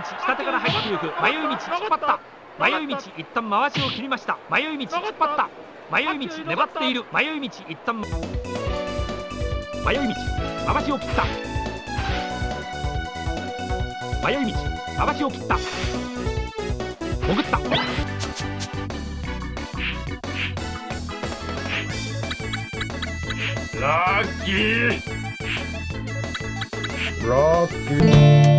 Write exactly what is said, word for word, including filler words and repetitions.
道下手から入っていく。迷い道引っ張った。迷い道一旦回しを切りました。迷い道引っ張った。迷い道粘っている。迷い道一旦迷い道回しを切った。迷い道回しを切った。潜った。ラッキーラッキー。